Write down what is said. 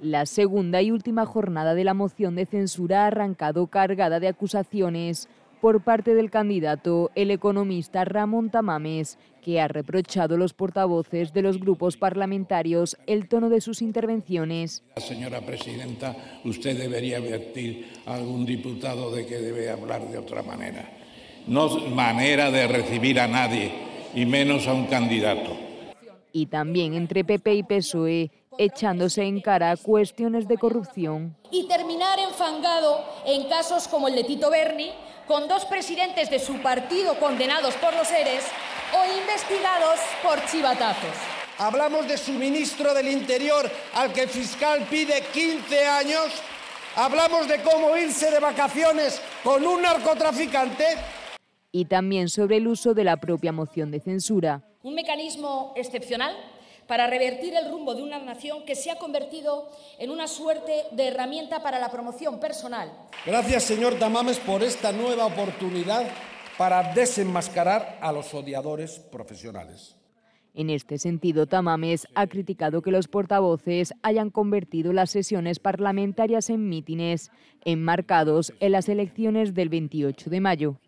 La segunda y última jornada de la moción de censura ha arrancado cargada de acusaciones por parte del candidato, el economista Ramón Tamames, que ha reprochado a los portavoces de los grupos parlamentarios el tono de sus intervenciones. Señora presidenta, usted debería advertir a algún diputado de que debe hablar de otra manera. No manera de recibir a nadie, y menos a un candidato. Y también entre PP y PSOE, echándose en cara a cuestiones de corrupción. Y terminar enfangado en casos como el de Tito Berni, con dos presidentes de su partido condenados por los ERES o investigados por chivatazos. Hablamos de su ministro del Interior, al que el fiscal pide 15 años. Hablamos de cómo irse de vacaciones con un narcotraficante. Y también sobre el uso de la propia moción de censura. Un mecanismo excepcional para revertir el rumbo de una nación que se ha convertido en una suerte de herramienta para la promoción personal. Gracias, señor Tamames, por esta nueva oportunidad para desenmascarar a los odiadores profesionales. En este sentido, Tamames ha criticado que los portavoces hayan convertido las sesiones parlamentarias en mítines, enmarcados en las elecciones del 28 de mayo.